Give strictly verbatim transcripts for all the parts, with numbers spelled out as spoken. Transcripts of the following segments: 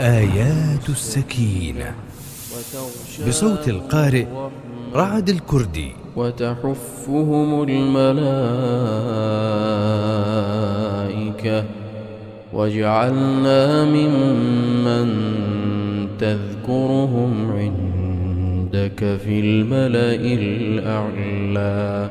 آيات السكينة بصوت القارئ رعد الكردي. وتحفهم الملائكة وجعلنا ممن تذكرهم عندك في الملأ الأعلى.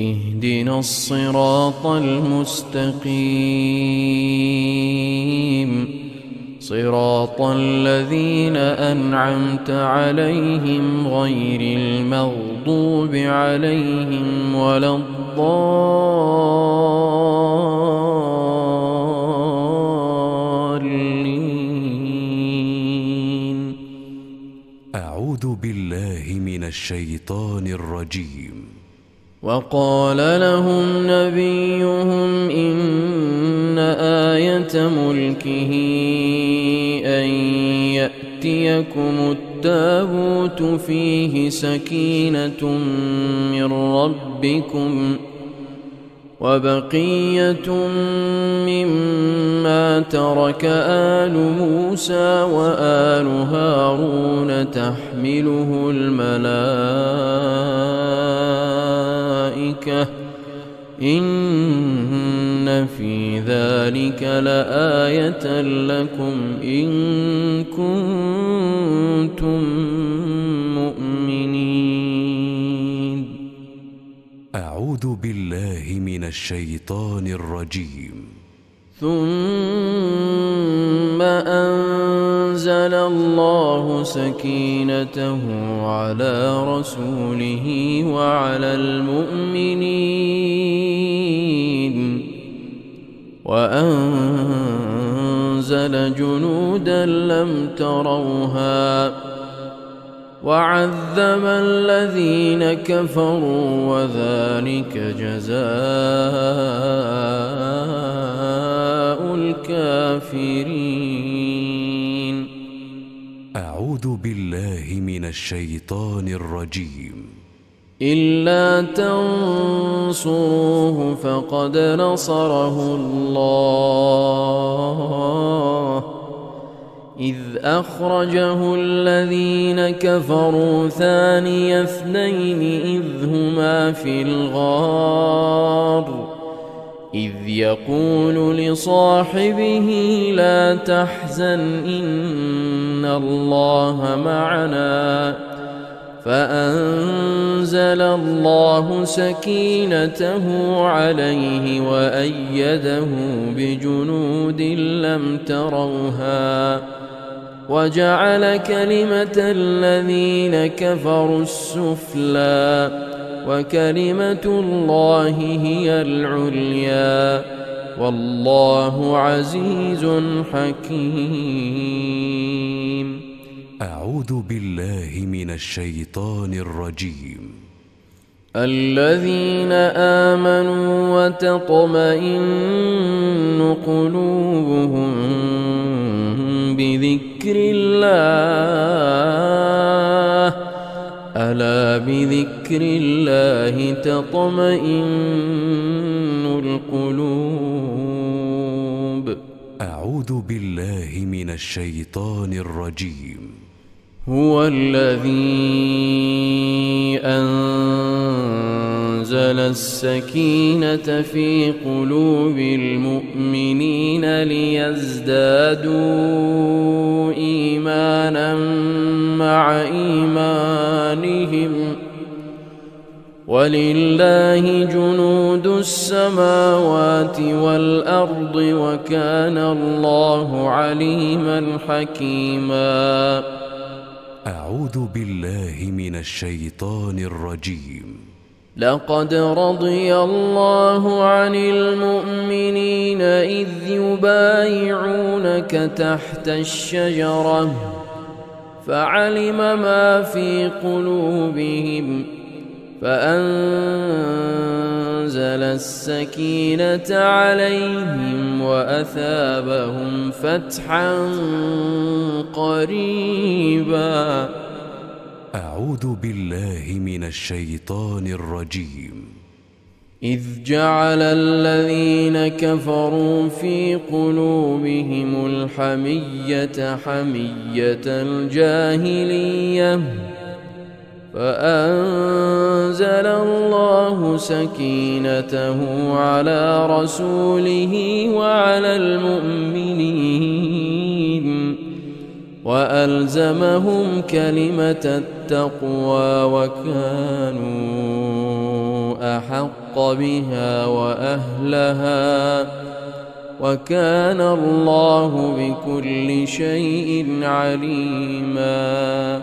اهدنا الصراط المستقيم صراط الذين أنعمت عليهم غير المغضوب عليهم ولا الضالين. أعوذ بالله من الشيطان الرجيم. وقال لهم نبيهم إن آية ملكه أن يأتيكم التابوت فيه سكينة من ربكم وبقية مما ترك آل موسى وآل هارون تحمله الملائكة إن في ذلك لآية لكم إن كنتم مؤمنين. أعوذ بالله من الشيطان الرجيم. ثم أنزل الله سكينته على رسوله وعلى المؤمنين وأنزل جنودا لم تروها وعذب الذين كفروا وذلك جزاء الكافرين. أعوذ بالله من الشيطان الرجيم. إلا تنصروه فقد نصره الله إذ أخرجه الذين كفروا ثاني اثنين إذ هما في الغار إذ يقول لصاحبه لا تحزن إن الله معنا فأنزل الله سكينته عليه وأيده بجنود لم تروها وجعل كلمة الذين كفروا السفلى وكلمة الله هي العليا والله عزيز حكيم. أعوذ بالله من الشيطان الرجيم. الذين آمنوا وتطمئن قلوبهم بذكر الله ألا بذكر الله تطمئن القلوب. أعوذ بالله من الشيطان الرجيم. هو الذي أنزل السكينة في قلوب المؤمنين ليزدادوا إيمانا مع إيمانهم ولله جنود السماوات والأرض وكان الله عليما حكيما. أعوذ بالله من الشيطان الرجيم. لقد رضي الله عن المؤمنين إذ يبايعونك تحت الشجرة فعلم ما في قلوبهم فأنزل السكينة عليهم وأثابهم فتحا قريبا. أعوذ بالله من الشيطان الرجيم. إذ جعل الذين كفروا في قلوبهم الحمية حمية الجاهلية فأنزل الله سكينته على رسوله وعلى المؤمنين وألزمهم كلمة التقوى وكانوا أحق بها وأهلها وكان الله بكل شيء عليما.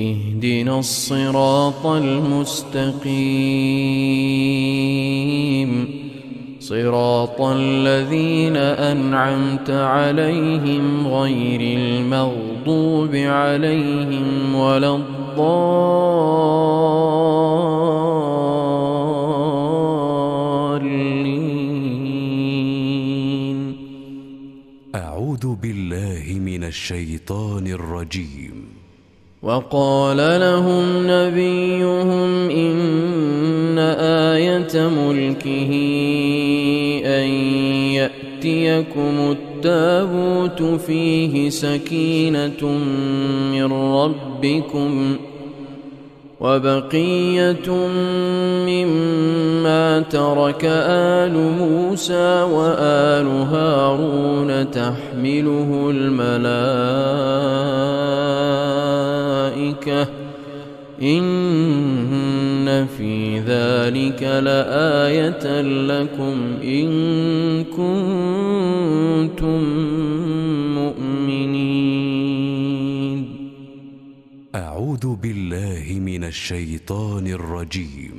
اهدنا الصراط المستقيم صراط الذين أنعمت عليهم غير المغضوب عليهم ولا الضالين. أعوذ بالله من الشيطان الرجيم. وقال لهم نبيهم إن آية ملكه أن يأتيكم التابوت فيه سكينة من ربكم وبقية مما ترك آل موسى وآل هارون تحمله الملائكة إن في ذلك لآية لكم إن كنتم مؤمنين. أعوذ بالله من الشيطان الرجيم.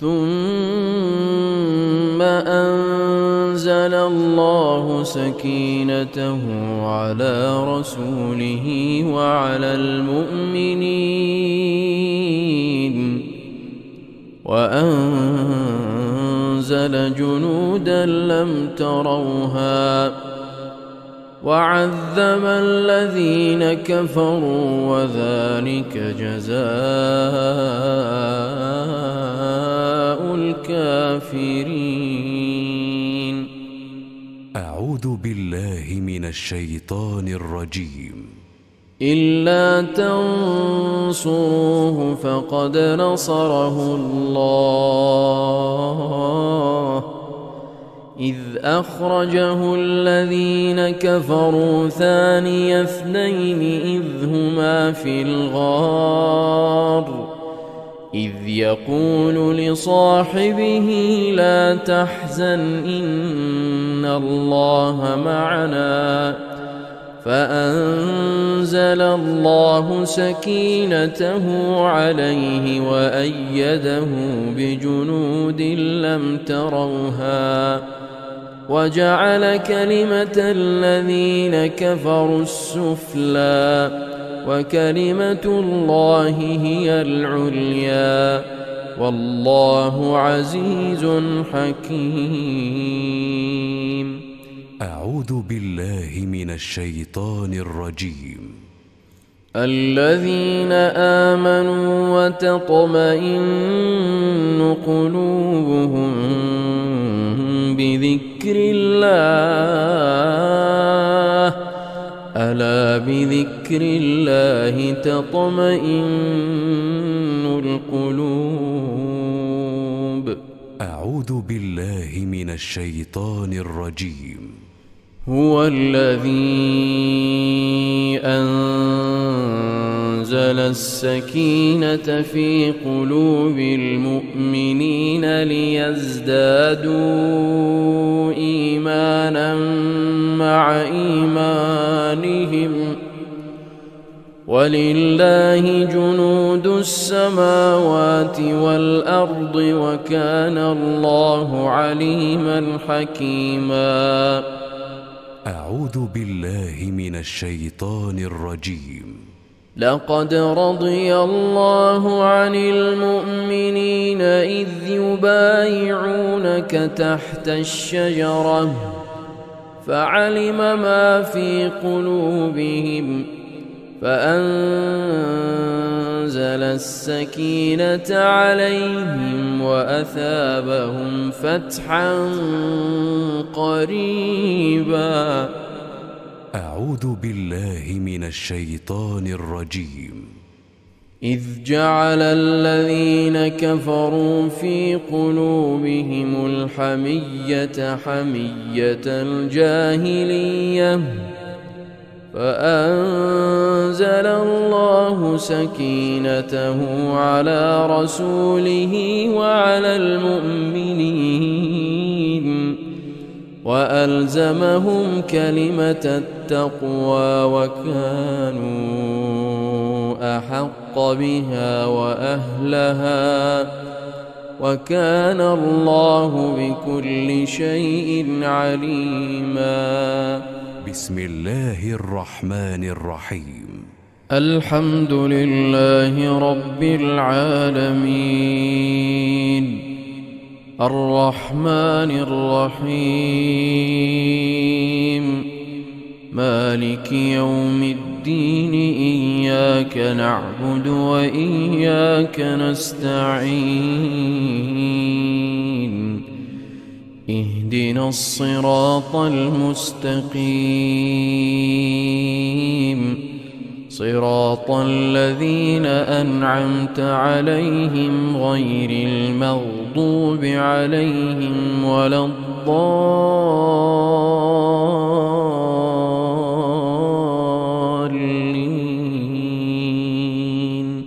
ثم أنزل الله سكينته على رسوله وعلى المؤمنين وأنزل جنودا لم تروها وعذب الذين كفروا وذلك جزاء الكافرين. أعوذ بالله من الشيطان الرجيم. إلا تنصروه فقد نصره الله إذ أخرجه الذين كفروا ثاني اثنين إذ هما في الغار إذ يقول لصاحبه لا تحزن إن الله معنا فأنزل الله سكينته عليه وأيده بجنود لم تروها وجعل كلمة الذين كفروا السفلى وكلمة الله هي العليا والله عزيز حكيم. أعوذ بالله من الشيطان الرجيم. الذين آمنوا وتطمئن قلوبهم بذكر الله ألا بذكر الله تطمئن القلوب. أعوذ بالله من الشيطان الرجيم. هو الذي أنزل السكينة في قلوب المؤمنين ليزدادوا إيمانا مع إيمانهم ولله جنود السماوات والأرض وكان الله عليما حكيما. أعوذ بالله من الشيطان الرجيم. لقد رضي الله عن المؤمنين إذ يبايعونك تحت الشجرة فعلم ما في قلوبهم فأنزل السكينة عليهم وأثابهم فتحا قريبا. أعوذ بالله من الشيطان الرجيم. إذ جعل الذين كفروا في قلوبهم الحمية حمية الجاهلية فأنزل الله سكينته على رسوله وعلى المؤمنين وألزمهم كلمة التقوى وكانوا أحق بها وأهلها وكان الله بكل شيء عليما. بسم الله الرحمن الرحيم. الحمد لله رب العالمين الرحمن الرحيم مالك يوم الدين إياك نعبد وإياك نستعين اهدنا الصراط المستقيم صراط الذين أنعمت عليهم غير المغضوب عليهم ولا الضالين.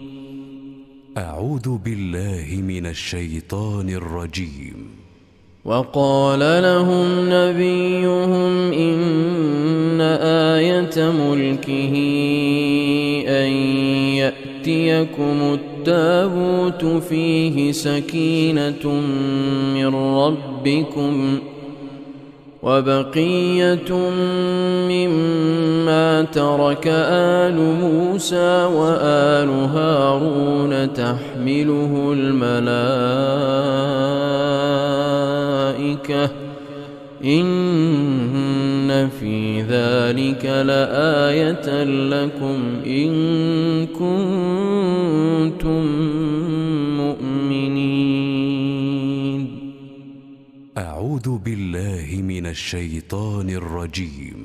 أعوذ بالله من الشيطان الرجيم. وقال لهم نبيهم إن آية ملكه أن يأتيكم التابوت فيه سكينة من ربكم وبقية مما ترك آل موسى وآل هارون تحمله الملائكة إن في ذلك لآية لكم إن كنتم مؤمنين. أعوذ بالله من الشيطان الرجيم.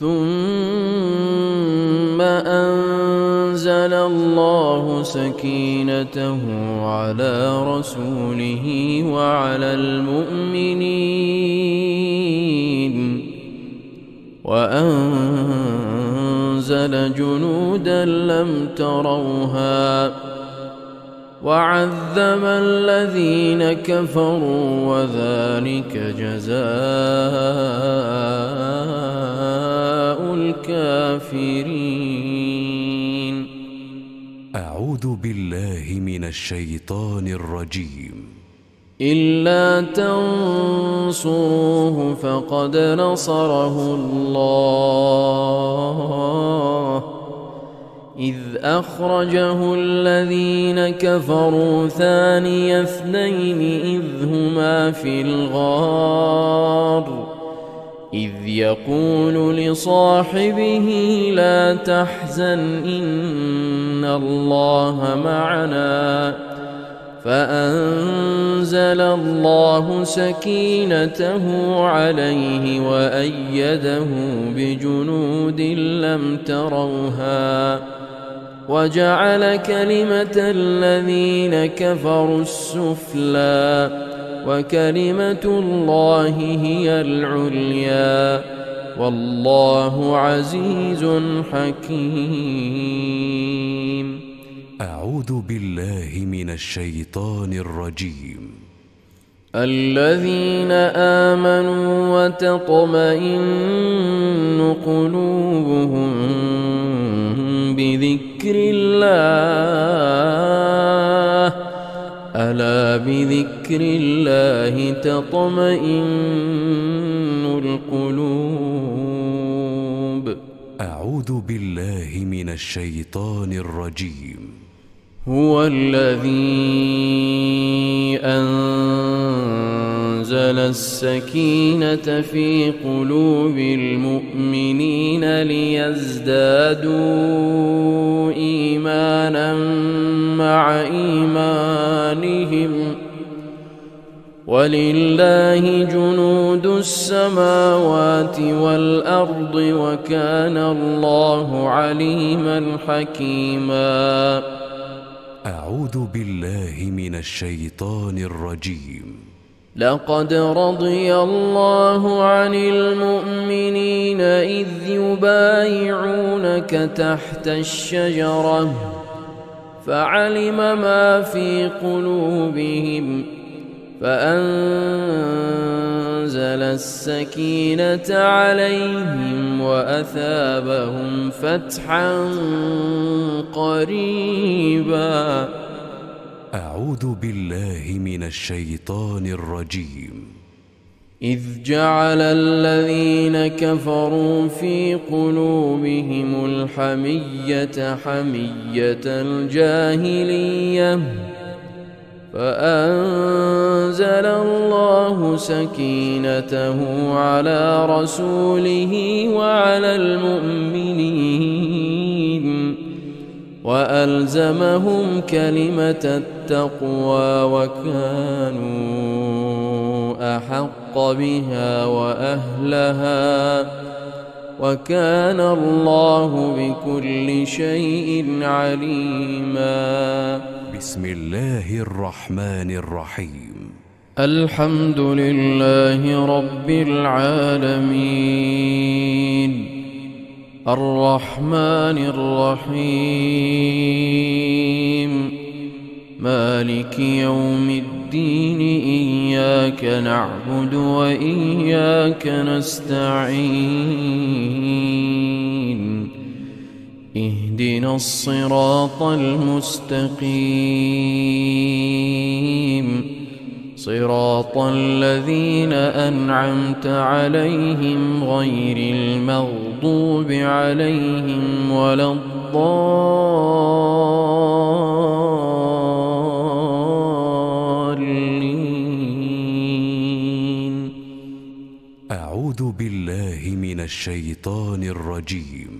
ثم أنزل الله سكينته على رسوله وعلى المؤمنين وأنزل جنودا لم تروها وعذب الذين كفروا وذلك جزاء الكافرين. أعوذ بالله من الشيطان الرجيم. إلا تنصروه فقد نصره الله إذ أخرجه الذين كفروا ثاني اثنين إذ هما في الغار إذ يقول لصاحبه لا تحزن إن الله معنا فأنزل الله سكينته عليه وأيده بجنود لم تروها وجعل كلمة الذين كفروا السفلى وكلمة الله هي العليا والله عزيز حكيم. أعوذ بالله من الشيطان الرجيم. الذين آمنوا وتطمئن قلوبهم بذكر الله ألا بذكر الله تطمئن القلوب. أعوذ بالله من الشيطان الرجيم. هو الذي أنزل السكينة في قلوب المؤمنين ليزدادوا إيمانا مع إيمانهم ولله جنود السماوات والأرض وكان الله عليما حكيما. أعوذ بالله من الشيطان الرجيم. لقد رضي الله عن المؤمنين إذ يبايعونك تحت الشجرة فعلم ما في قلوبهم فأنزل السكينة عليهم وأثابهم فتحا قريبا. أعوذ بالله من الشيطان الرجيم. إذ جعل الذين كفروا في قلوبهم الحمية حمية الجاهلية فأنزل الله سكينته على رسوله وعلى المؤمنين وألزمهم كلمة التقوى وكانوا أحق بها وأهلها وكان الله بكل شيء عليما. بسم الله الرحمن الرحيم. الحمد لله رب العالمين الرحمن الرحيم مالك يوم الدين إياك نعبد وإياك نستعين اهدنا الصراط المستقيم صراط الذين أنعمت عليهم غير المغضوب عليهم ولا الضالين. أعوذ بالله من الشيطان الرجيم.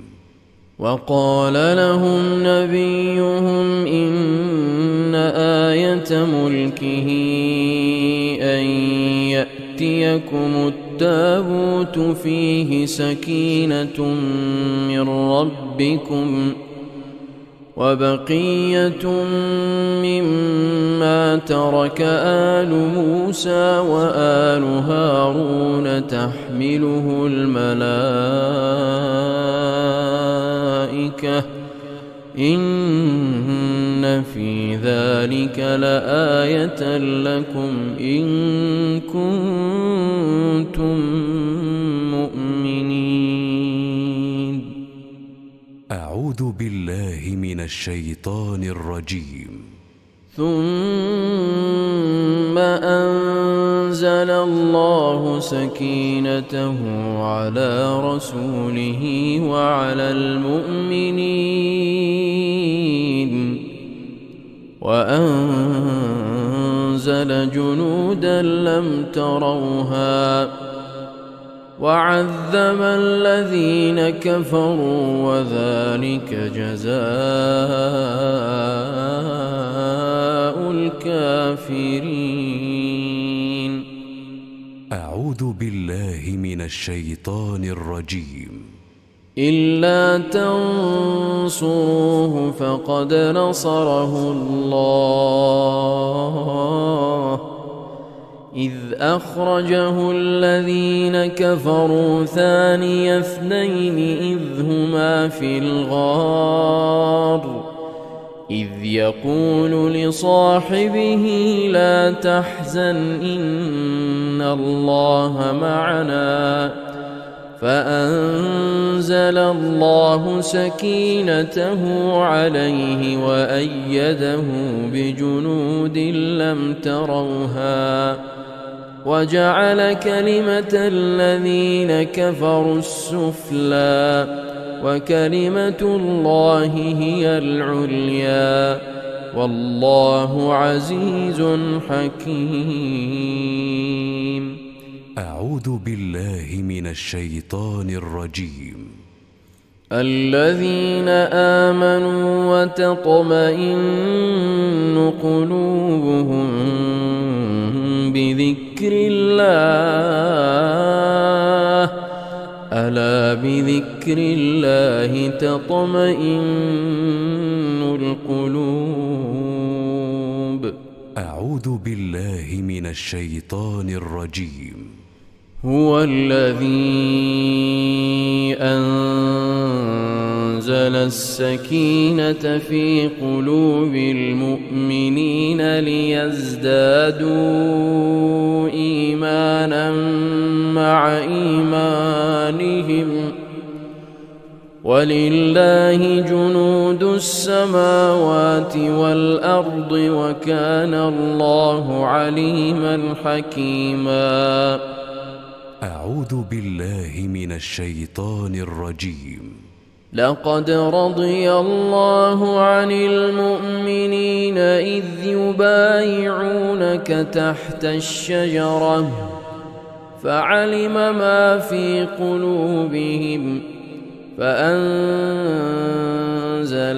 وقال لهم نبيهم إن آية ملكه أن يأتيكم التابوت فيه سكينة من ربكم وبقية مما ترك آل موسى وآل هارون تحمله الملائكة إن في ذلك لآية لكم إن كنتم مؤمنين. أعوذ بالله من الشيطان الرجيم. ثم أنزل الله سكينته على رسوله وعلى المؤمنين وأنزل جنودا لم تروها وعذب الذين كفروا وذلك جزاء الكافرين. أعوذ بالله من الشيطان الرجيم. إلا تنصروه فقد نصره الله إذ أخرجه الذين كفروا ثاني اثنين إذ هما في الغار إذ يقول لصاحبه لا تحزن إن الله معنا فأنزل الله سكينته عليه وأيده بجنود لم تروها وجعل كلمة الذين كفروا السفلى وكلمة الله هي العليا والله عزيز حكيم. أعوذ بالله من الشيطان الرجيم. الذين آمنوا وتطمئن قلوبهم بذكر الله ألا بذكر الله تطمئن القلوب. أعوذ بالله من الشيطان الرجيم. هو الذي أنزل السكينة في قلوب المؤمنين ليزدادوا إيمانا مع إيمانهم ولله جنود السماوات والأرض وكان الله عليما حكيما. أعوذ بالله من الشيطان الرجيم. لقد رضي الله عن المؤمنين إذ يبايعونك تحت الشجرة فعلم ما في قلوبهم فأنزل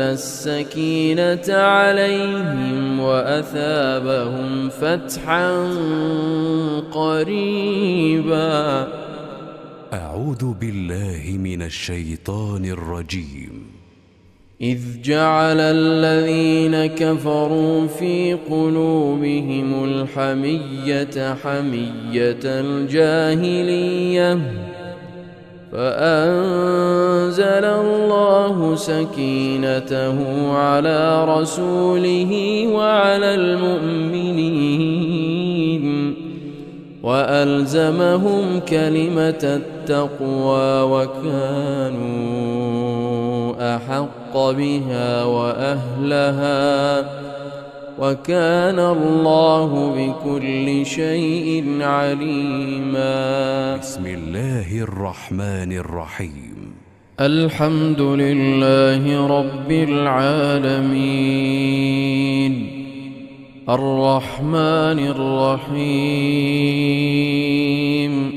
السكينة عليهم وأثابهم فتحا قريبا. أعوذ بالله من الشيطان الرجيم. إذ جعل الذين كفروا في قلوبهم الحمية حمية الجاهلية فأنزل الله سكينته على رسوله وعلى المؤمنين وألزمهم كلمة التقوى وكانوا أحق بها وأهلها وكان الله بكل شيء عليما. بسم الله الرحمن الرحيم. الحمد لله رب العالمين الرحمن الرحيم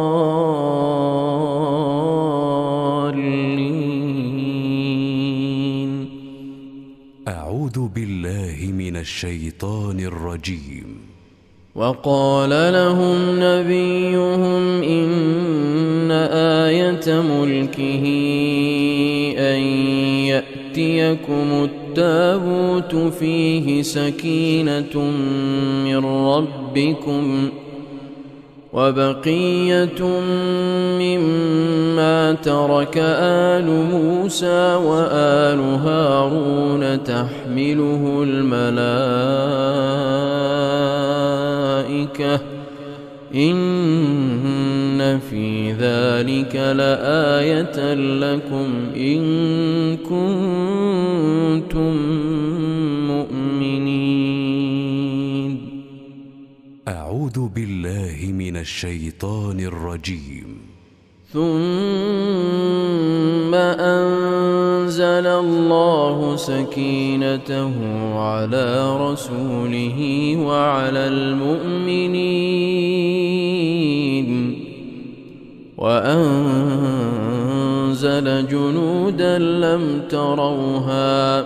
أعوذ بالله من الشيطان الرجيم. وقال لهم نبيهم إن آية ملكه أن يأتيكم التابوت فيه سكينة من ربكم وبقية مما ترك آل موسى وآل هارون تحمله الملائكة إن في ذلك لآية لكم إن كنتم مؤمنين. أعوذ بالله من الشيطان الرجيم. ثم أنزل الله الله سكينته على رسوله وعلى المؤمنين وأنزل جنودا لم تروها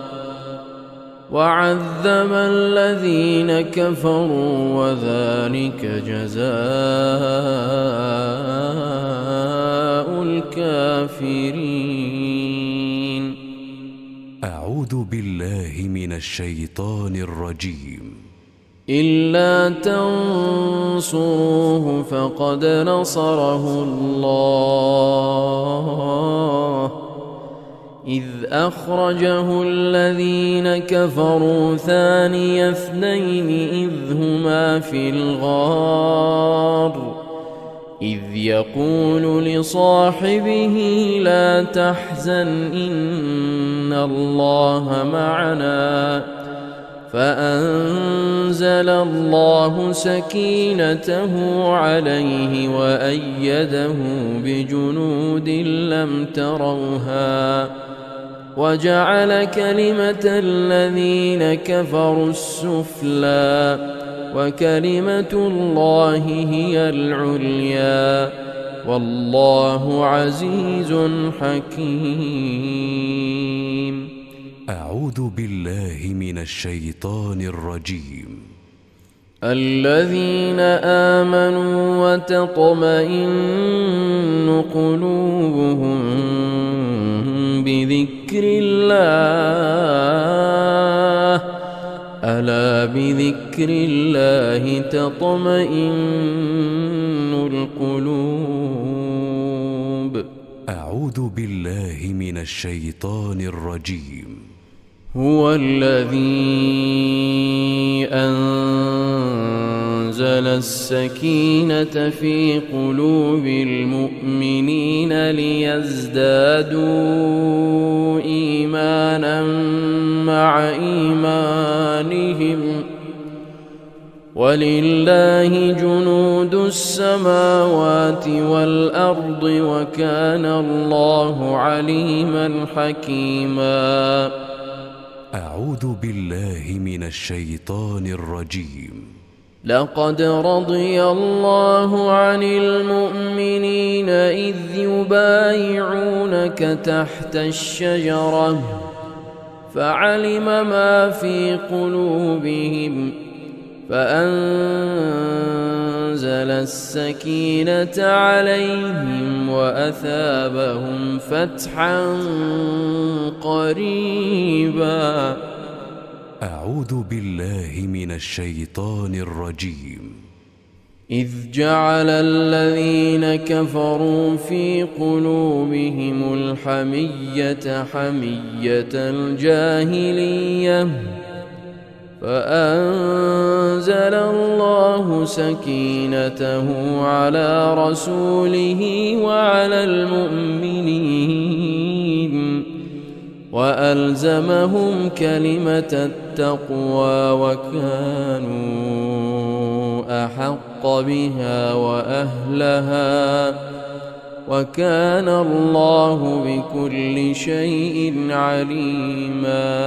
وعذب الذين كفروا وذلك جزاء الكافرين. أعوذ بالله من الشيطان الرجيم. إلا تنصروه فقد نصره الله إذ أخرجه الذين كفروا ثاني اثنين إذ هما في الغار إذ يقول لصاحبه لا تحزن إن الله معنا فأنزل الله سكينته عليه وأيده بجنود لم تروها وجعل كلمة الذين كفروا السفلى وكلمة الله هي العليا والله عزيز حكيم. أعوذ بالله من الشيطان الرجيم. الذين آمنوا وتطمئن قلوبهم بذكر الله ألا بذكر الله تطمئن القلوب. أعوذ بالله من الشيطان الرجيم. هو الذي أنزل السكينة في قلوب المؤمنين ليزدادوا إيمانا مع إيمانهم ولله جنود السماوات والأرض وكان الله عليما حكيما. أعوذ بالله من الشيطان الرجيم. لقد رضي الله عن المؤمنين إذ يبايعونك تحت الشجرة فعلم ما في قلوبهم فأنزل السكينة عليهم وأثابهم فتحا قريبا. أعوذ بالله من الشيطان الرجيم. إذ جعل الذين كفروا في قلوبهم الحمية حمية الجاهلية فأنزل الله سكينته على رسوله وعلى المؤمنين وألزمهم كلمة التقوى وكانوا أحق بها وأهلها وكان الله بكل شيء عليما.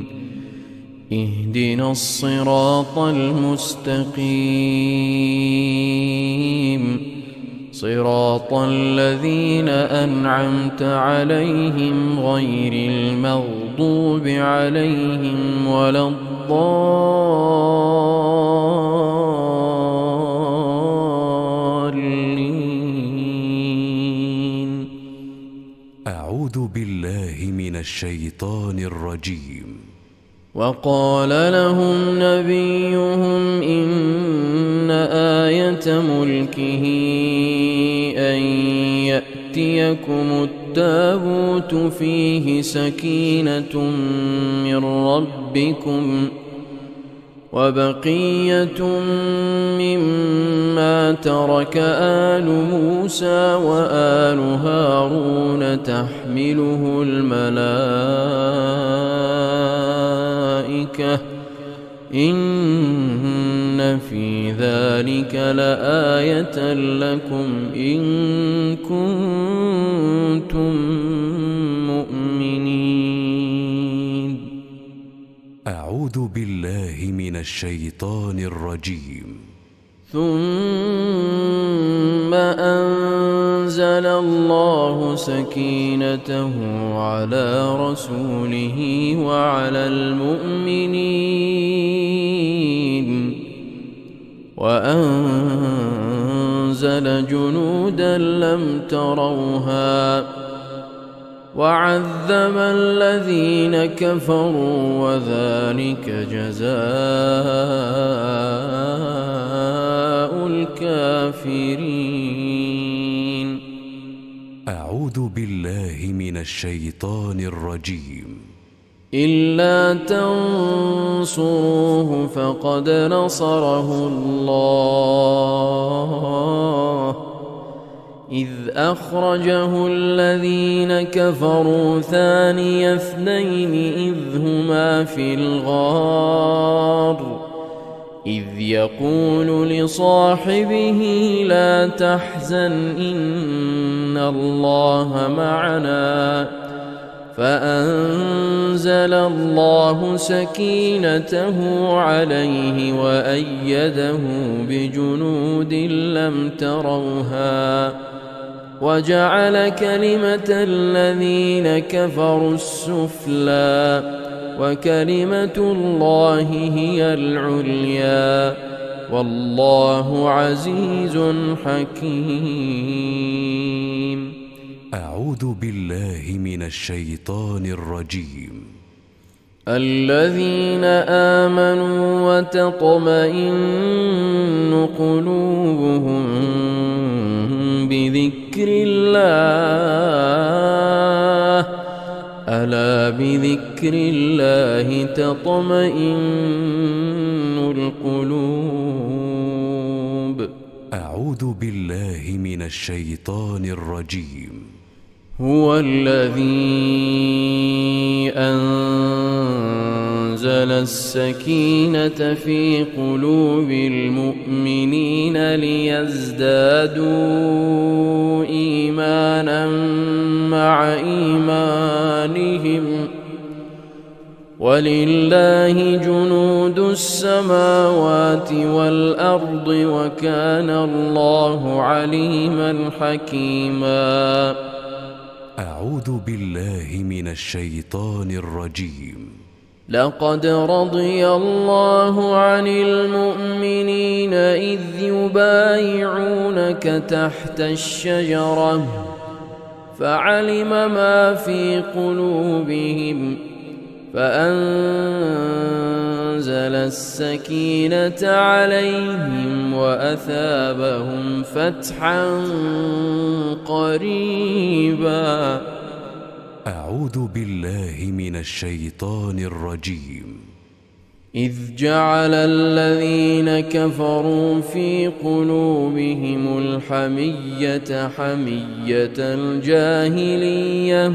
اهدنا الصراط المستقيم صراط الذين أنعمت عليهم غير المغضوب عليهم ولا الضالين. أعوذ بالله من الشيطان الرجيم. وقال لهم نبيهم إن آية ملكه أن يأتيكم التابوت فيه سكينة من ربكم وبقية مما ترك آل موسى وآل هارون تحمله الملائكة إن في ذلك لآية لكم إن كنتم مؤمنين. أعوذ بالله من الشيطان الرجيم. ثم أنزل الله سكينته على رسوله وعلى المؤمنين وأنزل جنودا لم تروها وعذب الذين كفروا وذلك جزاء الكافرين. أعوذ بالله من الشيطان الرجيم. إلا تنصروه فقد نصره الله إذ أخرجه الذين كفروا ثاني اثنين إذ هما في الغار إذ يقول لصاحبه لا تحزن إن الله معنا فأنزل الله سكينته عليه وأيده بجنود لم تروها وجعل كلمة الذين كفروا السفلى وكلمة الله هي العليا والله عزيز حكيم. أعوذ بالله من الشيطان الرجيم. الذين آمنوا وتطمئن قلوبهم بذكر الله ألا بذكر الله تطمئن القلوب. أعوذ بالله من الشيطان الرجيم. هو الذي أنزل السكينة في قلوب المؤمنين ليزدادوا إيمانا مع إيمانهم ولله جنود السماوات والأرض وكان الله عليما حكيما. أعوذ بالله من الشيطان الرجيم. لقد رضي الله عن المؤمنين إذ يبايعونك تحت الشجرة فعلم ما في قلوبهم فأنزل السكينة عليهم وأثابهم فتحا قريبا. أعوذ بالله من الشيطان الرجيم. إذ جعل الذين كفروا في قلوبهم الحمية حمية الجاهلية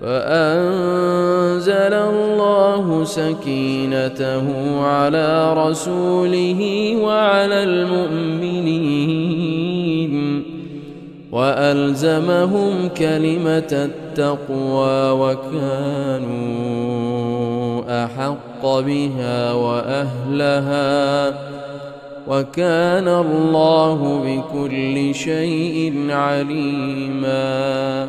فأنزل الله سكينته على رسوله وعلى المؤمنين وألزمهم كلمة التقوى وكانوا أحق بها وأهلها وكان الله بكل شيء عليما.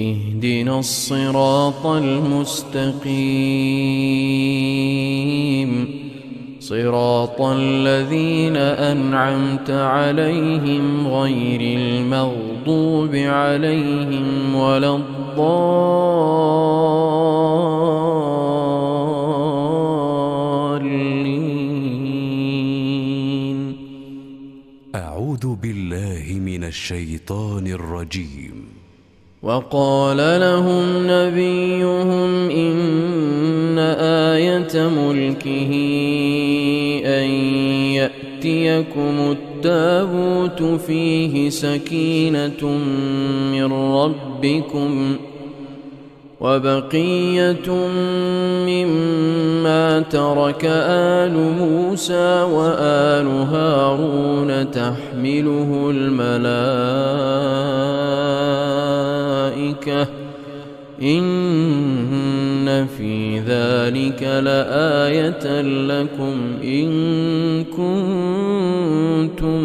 اهدنا الصراط المستقيم صراط الذين أنعمت عليهم غير المغضوب عليهم ولا الضالين. أعوذ بالله من الشيطان الرجيم. وقال لهم نبيهم إن آية ملكه أن يأتيكم التابوت فيه سكينة من ربكم وبقية مما ترك آل موسى وآل هارون تحمله الملائكة إن في ذلك لآية لكم إن كنتم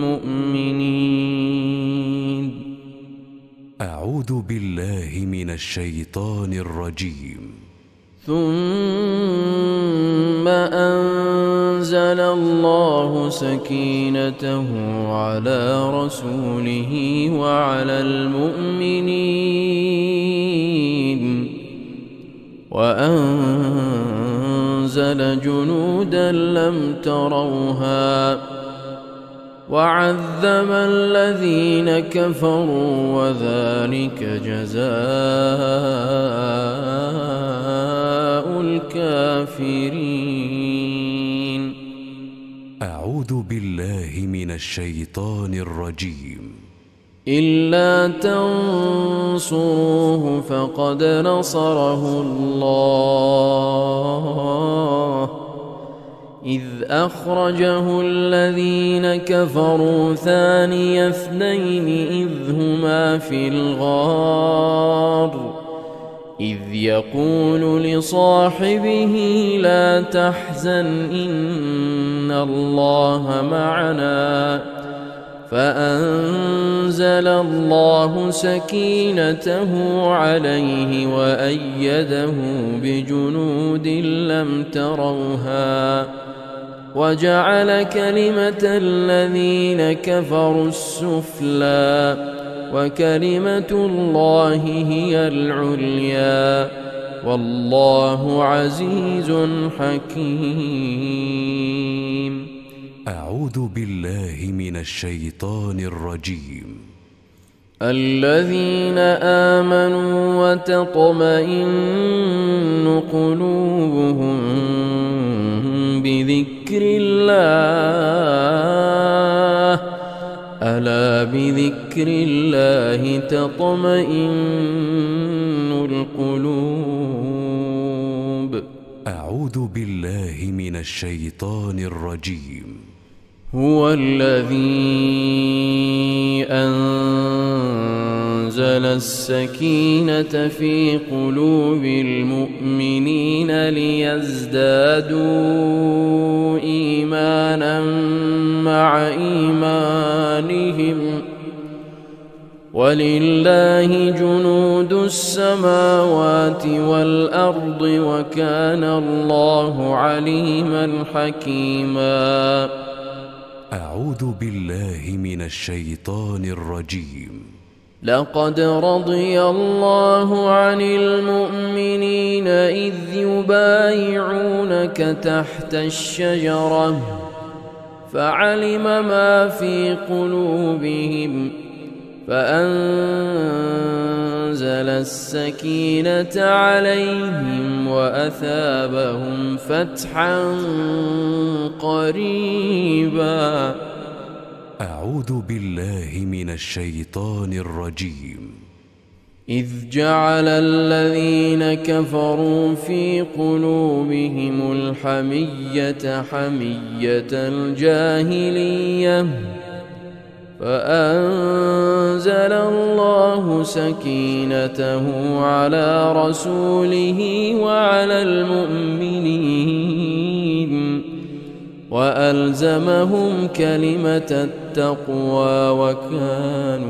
مؤمنين. أعوذ بالله من الشيطان الرجيم. ثم أنزل الله سكينته على رسوله وعلى المؤمنين وأنزل جنودا لم تروها وعذب الذين كفروا وذلك جزاء الكافرين. أعوذ بالله من الشيطان الرجيم. إلا تنصروه فقد نصره الله إذ أخرجه الذين كفروا ثاني اثنين إذ هما في الغار إذ يقول لصاحبه لا تحزن إن الله معنا فأنزل الله سكينته عليه وأيده بجنود لم تروها وجعل كلمة الذين كفروا السفلى وكلمة الله هي العليا والله عزيز حكيم. أعوذ بالله من الشيطان الرجيم. الذين آمنوا وتطمئن قلوبهم بذكر الله ألا بذكر الله تطمئن القلوب. أعوذ بالله من الشيطان الرجيم. هو الذي أنزل السكينة في قلوب المؤمنين ليزدادوا إيمانا مع إيمانهم ولله جنود السماوات والأرض وكان الله عليما حكيما. أعوذ بالله من الشيطان الرجيم. لقد رضي الله عن المؤمنين إذ يبايعونك تحت الشجرة فعلم ما في قلوبهم فأنزل السكينة عليهم وأثابهم فتحا قريبا. أعوذ بالله من الشيطان الرجيم. إذ جعل الذين كفروا في قلوبهم الحمية حمية الجاهلية فأنزل الله سكينته على رسوله وعلى المؤمنين وألزمهم كلمة التقوى وكانوا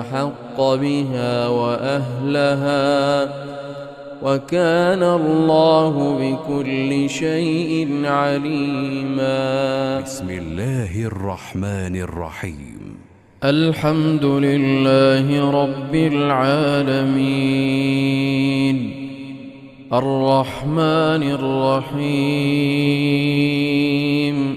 أحق بها وأهلها وكان الله بكل شيء عليما. بسم الله الرحمن الرحيم. الحمد لله رب العالمين الرحمن الرحيم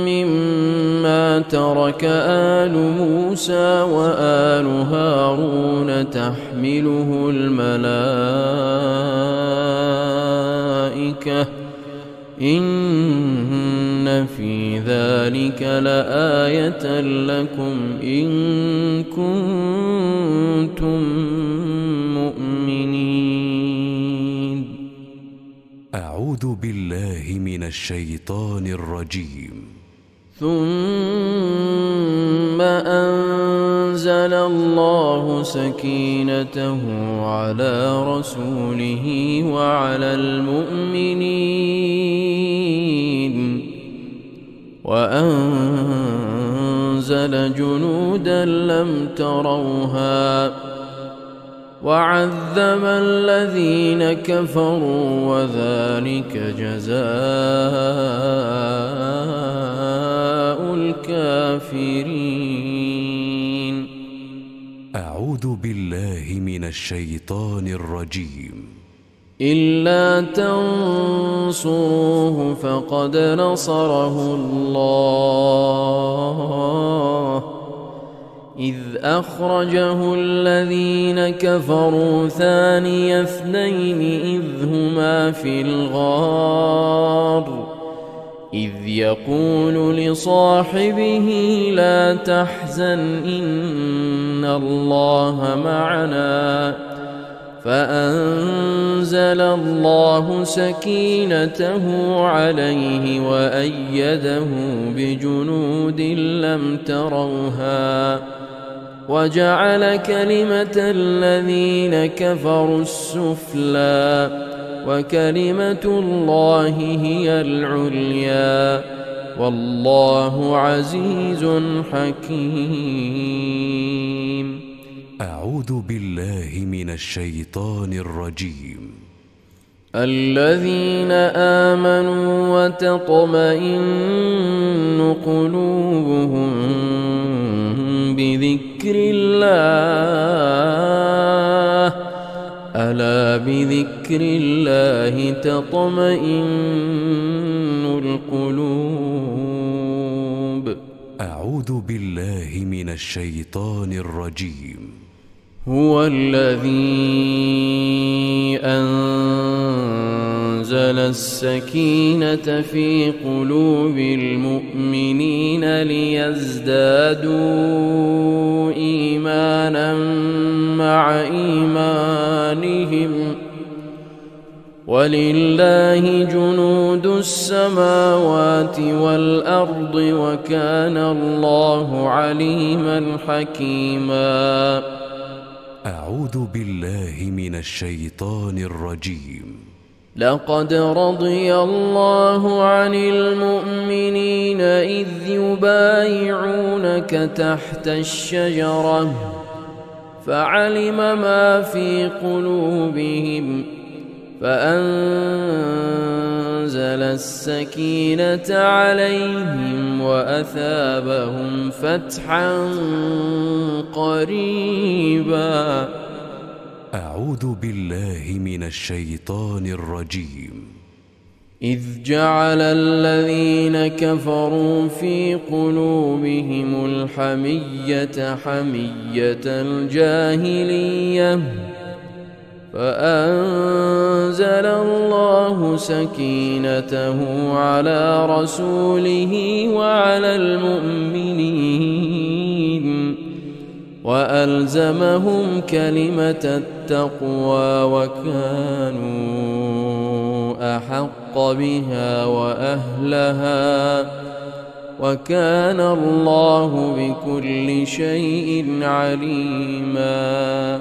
مما ترك آل موسى وآل هارون تحمله الملائكة إن في ذلك لآية لكم إن كنتم مؤمنين. أعوذ بالله من الشيطان الرجيم. ثم أنزل الله سكينته على رسوله وعلى المؤمنين وأنزل جنودا لم تروها وعذب الذين كفروا وذلك جزاء الكافرين. أعوذ بالله من الشيطان الرجيم. إلا تنصروه فقد نصره الله إذ أخرجه الذين كفروا ثاني اثنين إذ هما في الغار إذ يقول لصاحبه لا تحزن إن الله معنا فأنزل الله سكينته عليه وأيده بجنود لم تروها وجعل كلمة الذين كفروا السفلى وكلمة الله هي العليا والله عزيز حكيم. أعوذ بالله من الشيطان الرجيم. الذين آمنوا وتطمئن قلوبهم بذكر الله ألا بذكر الله تطمئن القلوب. أعوذ بالله من الشيطان الرجيم. هو الذي أنزل السكينة في قلوب المؤمنين ليزدادوا إيمانا مع إيمانهم ولله جنود السماوات والأرض وكان الله عليما حكيما. أعوذ بالله من الشيطان الرجيم. لقد رضي الله عن المؤمنين إذ يبايعونك تحت الشجرة فعلم ما في قلوبهم فأنزل السكينة عليهم وأثابهم فتحا قريبا أعوذ بالله من الشيطان الرجيم. إذ جعل الذين كفروا في قلوبهم الحمية حمية الجاهلية فأنزل الله سكينته على رسوله وعلى المؤمنين وألزمهم كلمة التقوى وكانوا أحق بها وأهلها وكان الله بكل شيء عليما.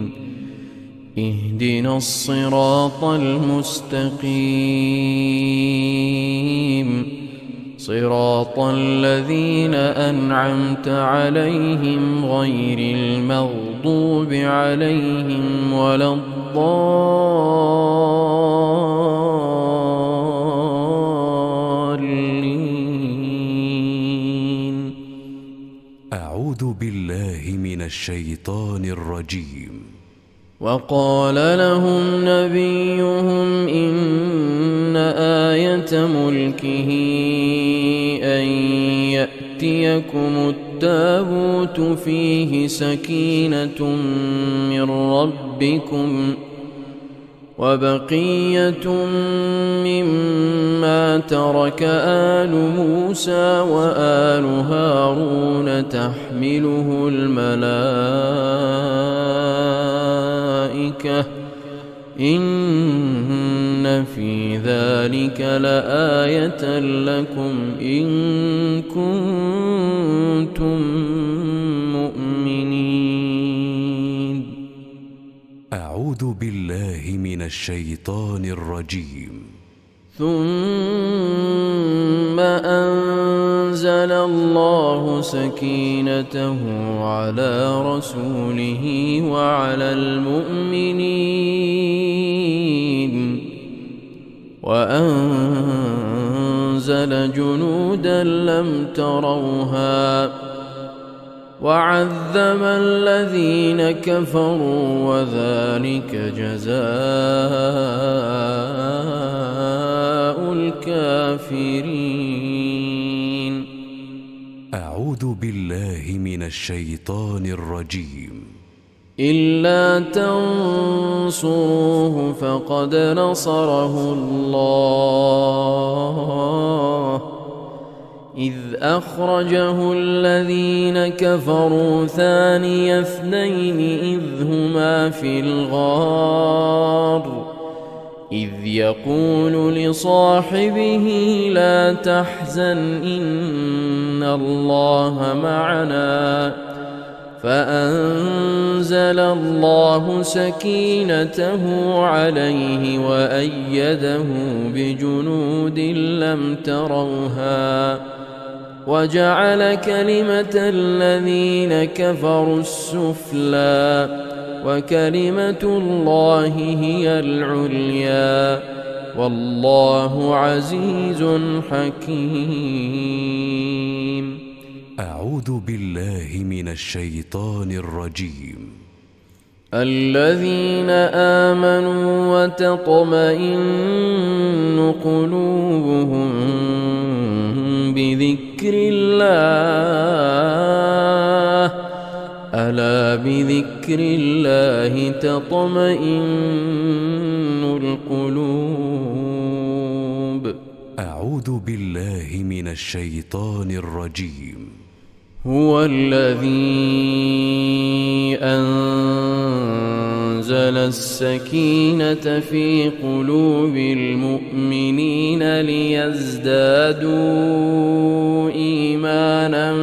اهدنا الصراط المستقيم صراط الذين أنعمت عليهم غير المغضوب عليهم ولا الضالين. أعوذ بالله من الشيطان الرجيم. وقال لهم نبيهم إن آية ملكه أن يأتيكم التابوت فيه سكينة من ربكم وبقية مما ترك آل موسى وآل هارون تحمله الملائكة إن في ذلك لآية لكم إن كنتم مؤمنين. أعوذ بالله من الشيطان الرجيم. ثم أنزل الله سكينته على رسوله وعلى المؤمنين وأنزل جنودا لم تروها وعذب الذين كفروا وذلك جزاء الكافرين. أعوذ بالله من الشيطان الرجيم. إلا تنصروه فقد نصره الله إذ أخرجه الذين كفروا ثاني اثنين إذ هما في الغار إذ يقول لصاحبه لا تحزن إن الله معنا فأنزل الله سكينته عليه وأيده بجنود لم تروها وجعل كلمة الذين كفروا السفلى وكلمة الله هي العليا والله عزيز حكيم. أعوذ بالله من الشيطان الرجيم. الذين آمنوا وتطمئن قلوبهم بذكر الله ألا بذكر الله تطمئن القلوب. أعوذ بالله من الشيطان الرجيم. هو الذي أنزل السكينة في قلوب المؤمنين ليزدادوا إيمانا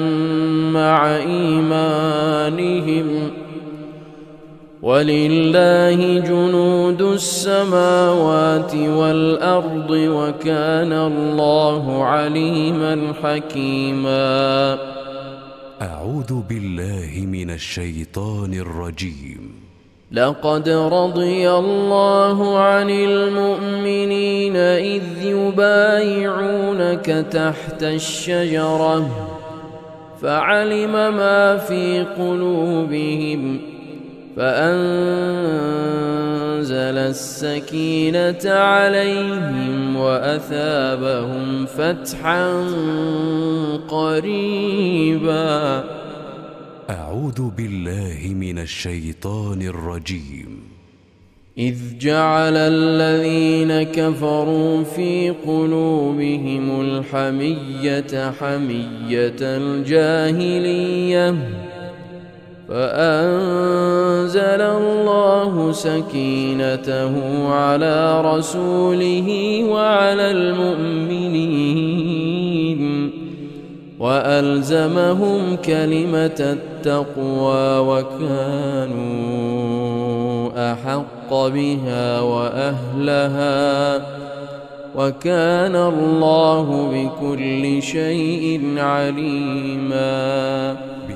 مع إيمانهم ولله جنود السماوات والأرض وكان الله عليما حكيما. أعوذ بالله من الشيطان الرجيم. لقد رضي الله عن المؤمنين إذ يبايعونك تحت الشجرة فعلم ما في قلوبهم فأنزل السكينة عليهم وأثابهم فتحا قريبا. أعوذ بالله من الشيطان الرجيم. إذ جعل الذين كفروا في قلوبهم الحمية حمية الجاهلية فأنزل الله سكينته على رسوله وعلى المؤمنين وألزمهم كلمة التقوى وكانوا أحق بها وأهلها وكان الله بكل شيء عليما.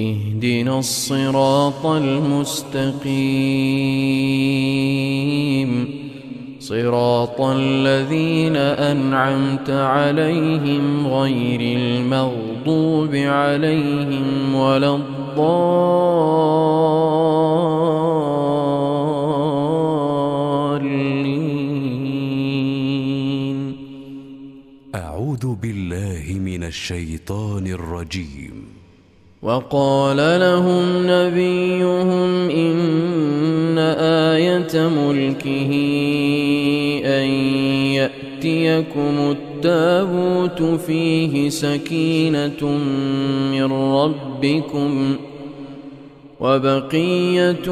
اهدنا الصراط المستقيم صراط الذين أنعمت عليهم غير المغضوب عليهم ولا الضالين. أعوذ بالله من الشيطان الرجيم. وقال لهم نبيهم إن آية ملكه أن يأتيكم التابوت فيه سكينة من ربكم وبقية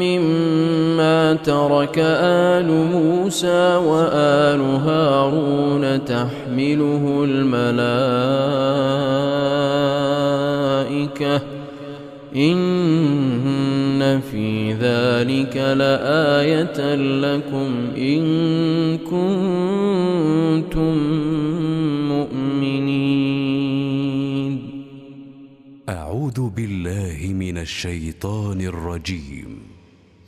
مما ترك آل موسى وآل هارون تحمله الملائكة إن في ذلك لآية لكم إن كنتم مؤمنين. أعوذ بالله من الشيطان الرجيم.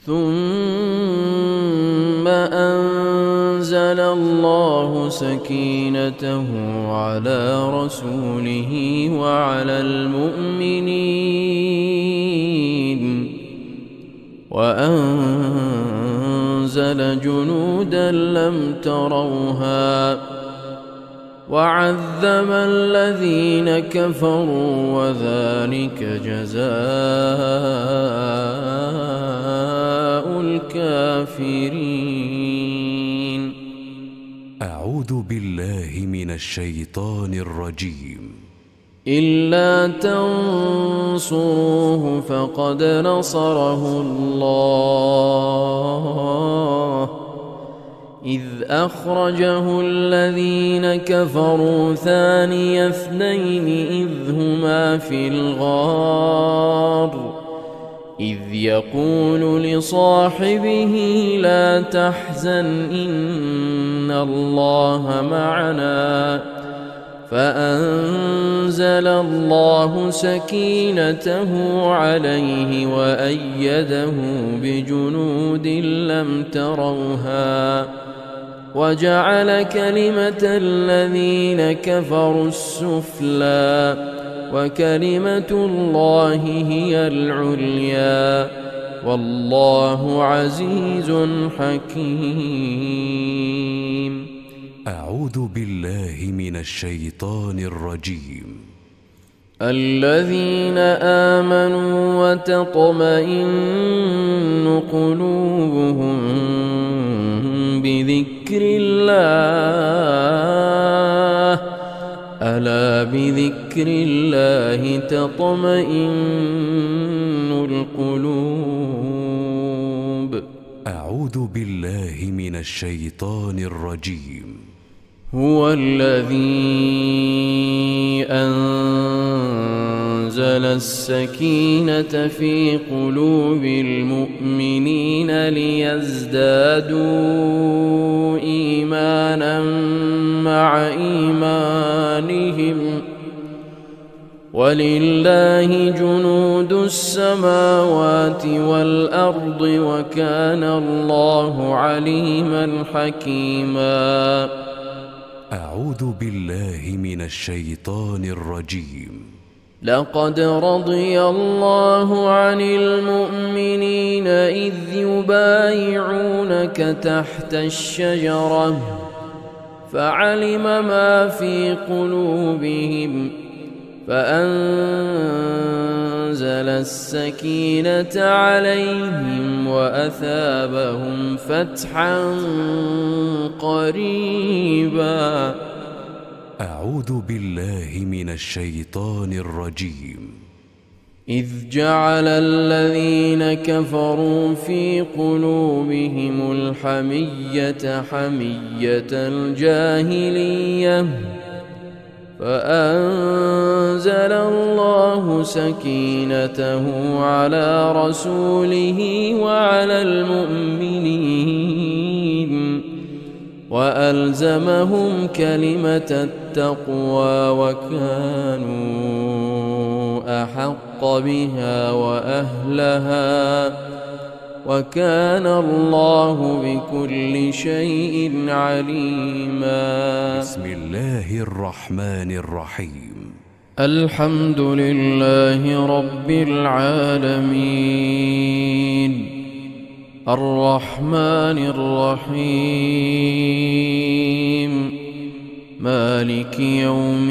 ثم أنزل الله سكينته على رسوله وعلى المؤمنين وأنزل جنودا لم تروها وعذب الذين كفروا وذلك جزاء الكافرين. أعوذ بالله من الشيطان الرجيم. إلا تنصروه فقد نصره الله إذ أخرجه الذين كفروا ثاني اثنين إذ هما في الغار إذ يقول لصاحبه لا تحزن إن الله معنا فأنزل الله سكينته عليه وأيده بجنود لم تروها وجعل كلمة الذين كفروا السفلى وكلمة الله هي العليا والله عزيز حكيم. أعوذ بالله من الشيطان الرجيم. الذين آمنوا وتطمئن قلوبهم بذكر الله، ألا بذكر الله تطمئن القلوب. أعوذ بالله من الشيطان الرجيم. هو الذي أنزل السكينة في قلوب المؤمنين ليزدادوا إيمانا مع إيمانهم، ولله جنود السماوات والأرض، وكان الله عليما حكيما. أعوذ بالله من الشيطان الرجيم. لقد رضي الله عن المؤمنين إذ يبايعونك تحت الشجرة فعلم ما في قلوبهم فأنزل السكينة عليهم وأثابهم فتحا قريبا. أعوذ بالله من الشيطان الرجيم. إذ جعل الذين كفروا في قلوبهم الحمية حمية الجاهلية فأنزل الله سكينته على رسوله وعلى المؤمنين وألزمهم كلمة التقوى وكانوا أحق بها وأهلها، وكان الله بكل شيء عليما. بسم الله الرحمن الرحيم. الحمد لله رب العالمين الرحمن الرحيم مالك يوم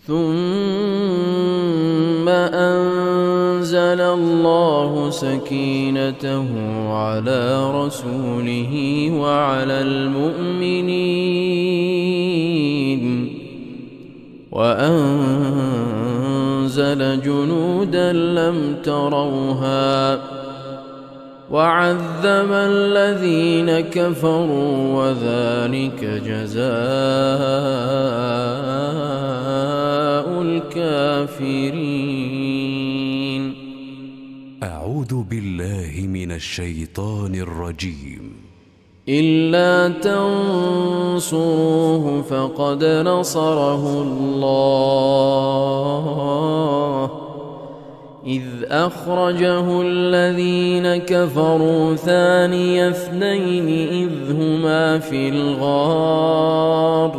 ثم أنزل الله سكينته على رسوله وعلى المؤمنين وأنزل جنودا لم تروها وعذب الذين كفروا، وذلك جزاء الكافرين. أعوذ بالله من الشيطان الرجيم. إلا تنصروه فقد نصره الله إذ أخرجه الذين كفروا ثاني اثنين إذ هما في الغار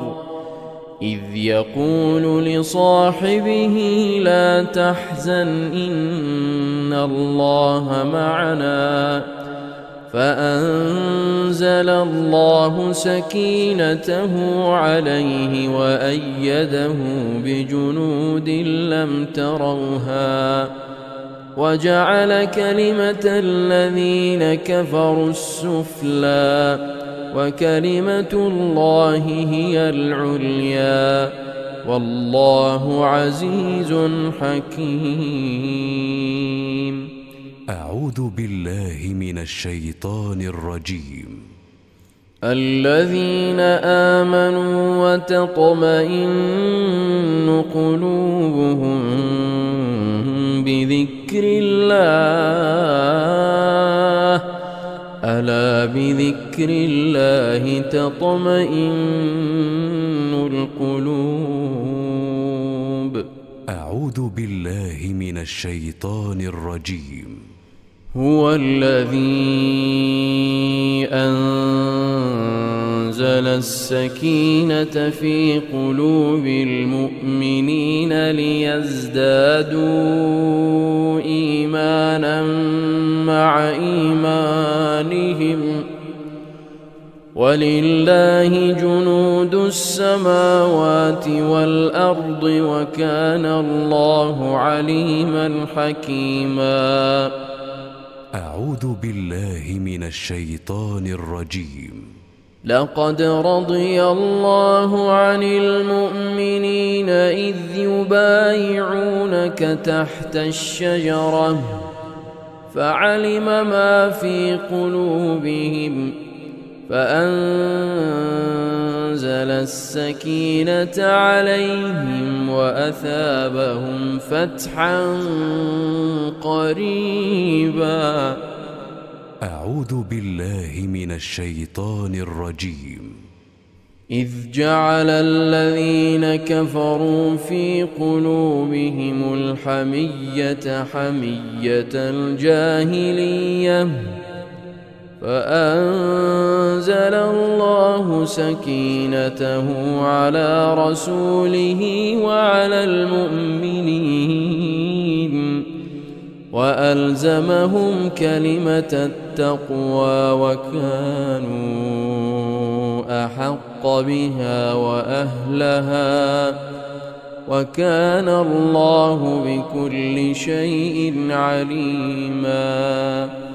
إذ يقول لصاحبه لا تحزن إن الله معنا، فأنزل الله سكينته عليه وأيده بجنود لم تروها، وجعل كلمة الذين كفروا السفلى وكلمة الله هي العليا، والله عزيز حكيم. أعوذ بالله من الشيطان الرجيم. الذين آمنوا وتطمئن قلوبهم بذكر الله، ألا بذكر الله تطمئن القلوب. أعوذ بالله من الشيطان الرجيم. هو الذي أنزل السكينة في قلوب المؤمنين ليزدادوا إيمانا مع إيمانهم، ولله جنود السماوات والأرض، وكان الله عليما حكيما. أعوذ بالله من الشيطان الرجيم. لقد رضي الله عن المؤمنين إذ يبايعونك تحت الشجرة، فعلم ما في قلوبهم، فأنزل السكينة عليهم وأثابهم فتحا قريبا. أعوذ بالله من الشيطان الرجيم. إذ جعل الذين كفروا في قلوبهم الحمية حمية الجاهلية، فأنزل الله سكينته على رسوله وعلى المؤمنين، وألزمهم كلمة التقوى، وكانوا أحق بها وأهلها، وكان الله بكل شيء عليما.